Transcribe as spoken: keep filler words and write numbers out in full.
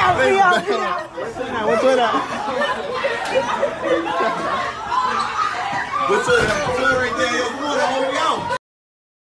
out, we out, we out. What's up? What's up? What's up? What's up?